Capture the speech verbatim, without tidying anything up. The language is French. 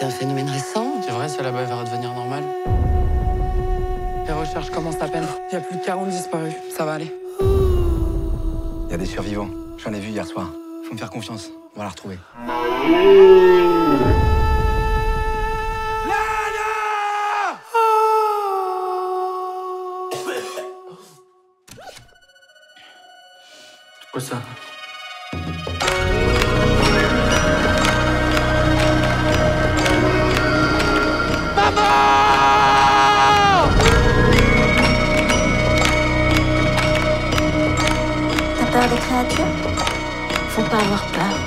c'est un phénomène récent. C'est vrai, cela va redevenir normal. Les recherches commencent à peine. Il y a plus de quarante disparus. Ça va aller. Il y a des survivants. J'en ai vu hier soir. Faut me faire confiance. On va la retrouver. Quoi ça? Maman! T'as peur des créatures? Faut pas avoir peur.